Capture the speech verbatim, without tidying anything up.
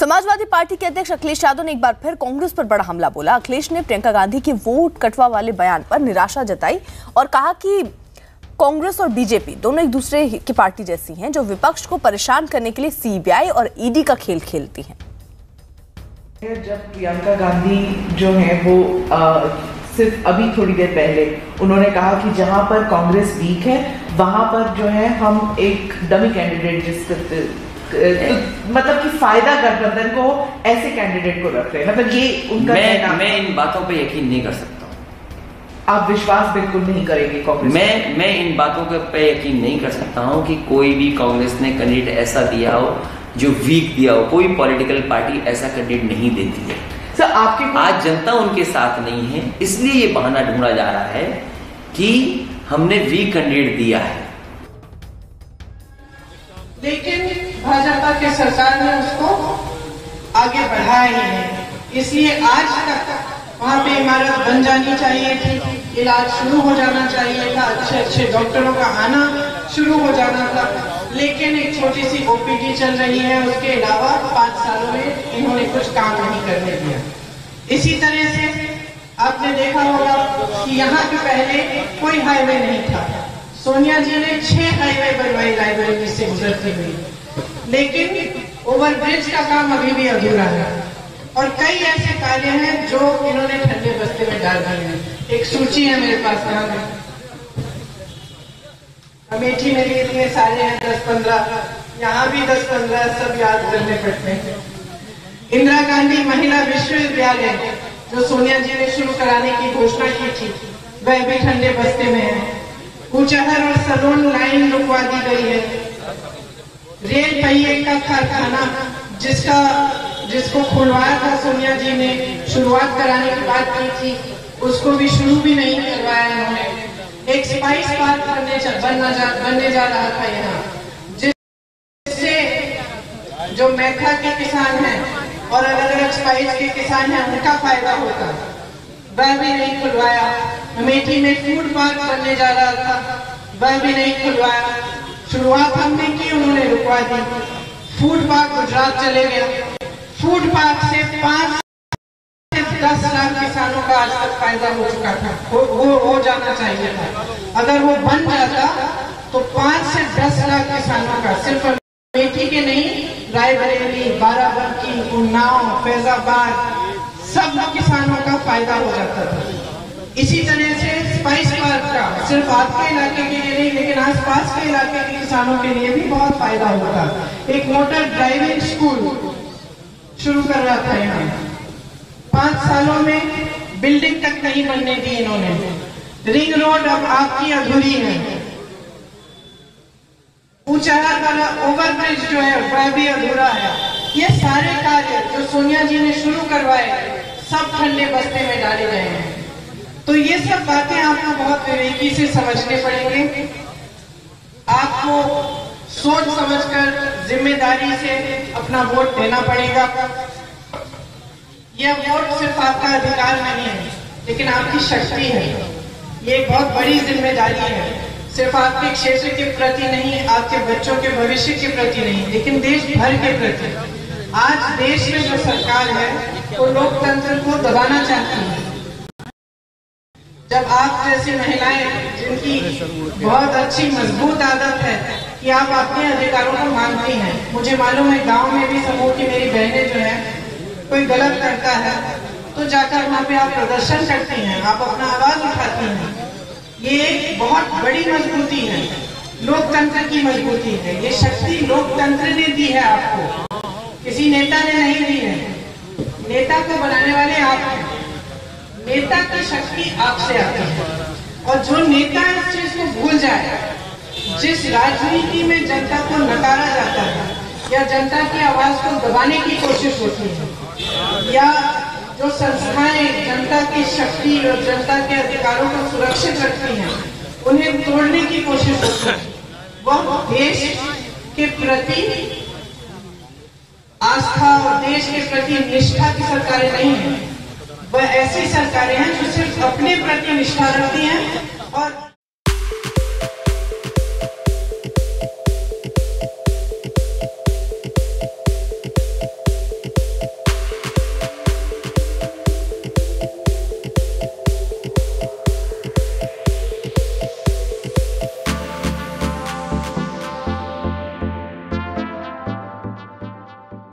Samajwadi party के अध्यक्ष अखिलेश यादव ने एक बार फिर कांग्रेस पर बड़ा हमला बोला। अखिलेश ने प्रियंका गांधी के वोट कटवा वाले बयान पर निराशा जताई और कहा कि कांग्रेस और बीजेपी दोनों एक दूसरे की पार्टी जैसी हैं, जो विपक्ष को परेशान करने के लिए सीबीआई और ईडी का खेल खेलती हैं। जब प्रियंका गांधी जो है वो आ, सिर्फ अभी थोड़ी देर पहले उन्होंने कहा कि जहां पर कांग्रेस वीक है वहां पर जो है हम एक डमी कैंडिडेट जिसके तो मतलब कि फायदा गठबंधन को ऐसे कैंडिडेट को रख रहे हैं, मतलब ये उनका मैं, मैं इन बातों पे यकीन नहीं कर सकता हूँ। आप विश्वास बिल्कुल नहीं करेंगे कांग्रेस? मैं मैं इन बातों पे यकीन नहीं कर सकता हूँ कि कोई भी कांग्रेस ने कैंडिडेट ऐसा दिया हो जो वीक दिया हो। कोई पॉलिटिकल पार्टी ऐसा कैंडिडेट नहीं देती है। सर आपके आज जनता उनके साथ नहीं है, इसलिए ये बहाना ढूंढा जा रहा है कि हमने वीक कैंडिडेट दिया है। लेकिन भाजपा के सरकार ने उसको आगे बढ़ाया ही है, इसलिए आज तक वहाँ पे इमारत बन जानी चाहिए थी, इलाज शुरू हो जाना चाहिए था, अच्छे अच्छे डॉक्टरों का आना शुरू हो जाना था, लेकिन एक छोटी सी ओपीडी चल रही है। उसके अलावा पाँच सालों में इन्होंने कुछ काम नहीं करने दिया। इसी तरह से आपने देखा होगा कि यहाँ के पहले कोई हाईवे नहीं था। सोनिया जी ने छह हाईवे बनवाई रायबरेली से गुजरती हुई, लेकिन ओवरब्रिज का काम अभी भी अधूरा है और कई ऐसे कार्य हैं जो इन्होंने ठंडे बस्ते में डाल दिए हैं। एक सूची है मेरे पास यहाँ में, अमेठी में भी इतने सारे हैं, दस पंद्रह, यहाँ भी दस पंद्रह, सब याद करने पड़ते हैं। इंदिरा गांधी महिला विश्वविद्यालय जो सोनिया जी ने शुरू कराने की घोषणा की थी वह भी ठंडे बस्ते में है। कुचहर और सलोन लाइन रुकवा दी गई है। रेल पहिए का कारखाना जिसका जिसको खुलवाया था सोनिया जी ने, शुरुआत कराने की बात की थी, उसको भी शुरू भी नहीं करवाया इन्होंने। एक स्पाइस पार्क बनने बनने जा, बनने जा रहा था यहाँ, जिससे जो मेथरा के किसान हैं और अलग अलग स्पाइस के किसान हैं उनका फायदा होता, वह भी नहीं खुलवाया। अमेठी में फूड पार्क बनने जा रहा था, वह भी नहीं खुलवाया। शुरुआत हमने की, उन्होंने रुकवा दी। फूड पार्क गुजरात चले गया। फूड पार्क से पांच से दस लाख किसानों का आज तक फायदा हो चुका था, वो हो जाना चाहिए था। अगर वो बन जाता तो पांच से दस लाख किसानों का, सिर्फ अमेठी के नहीं, रायबरेली, बाराबंकी, उन्नाव, फैजाबाद, सब किसानों का फायदा हो जाता था। इसी तरह से स्पाइस पार्क का सिर्फ आपके इलाके के लिए नहीं, लेकिन आसपास के इलाके के किसानों के लिए भी बहुत फायदा होता। एक मोटर ड्राइविंग स्कूल शुरू कर रहा था यहाँ, पांच सालों में बिल्डिंग तक नहीं बनने दी इन्होंने। रिंग रोड अब आपकी अधूरी है। ऊंचाहर वाला ओवरब्रिज जो है वह भी अधूरा है। ये सारे कार्य जो सोनिया जी ने शुरू करवाए सब ठंडे बस्ते में डाले गए हैं। तो ये सब बातें आपको बहुत विवेकी से समझने पड़ेंगे। आपको सोच समझकर जिम्मेदारी से अपना वोट देना पड़ेगा। यह वोट सिर्फ आपका अधिकार नहीं है, लेकिन आपकी शक्ति है। ये बहुत बड़ी जिम्मेदारी है, सिर्फ आपके क्षेत्र के प्रति नहीं, आपके बच्चों के भविष्य के प्रति नहीं, लेकिन देश भर के प्रति। आज देश में जो सरकार है वो लोकतंत्र को दबाना चाहती है। जब आप जैसी महिलाएं जिनकी बहुत अच्छी मजबूत आदत है कि आप अपने अधिकारों को मांगती हैं, मुझे मालूम है गांव में भी समूह की मेरी बहनें जो हैं कोई गलत करता है तो जाकर वहाँ पे आप प्रदर्शन करती हैं, आप अपना आवाज उठाती हैं। ये एक बहुत बड़ी मजबूती है, लोकतंत्र की मजबूती है। ये शक्ति लोकतंत्र ने दी है आपको, किसी नेता ने नहीं दी है। नेता को बनाने वाले आप हैं। नेता की शक्ति आपसे आती है। और जो नेता इस चीज को भूल जाए, जिस राजनीति में जनता को नकारा जाता है या जनता की आवाज को दबाने की कोशिश होती है, या जो संस्थाएं जनता की शक्ति और जनता के अधिकारों को सुरक्षित रखती हैं उन्हें तोड़ने की कोशिश होती है, वह देश के प्रति आस्था और देश के प्रति निष्ठा की सरकारें नहीं है। वह ऐसी सरकारें हैं जो सिर्फ अपने प्रति निष्ठा रखती हैं और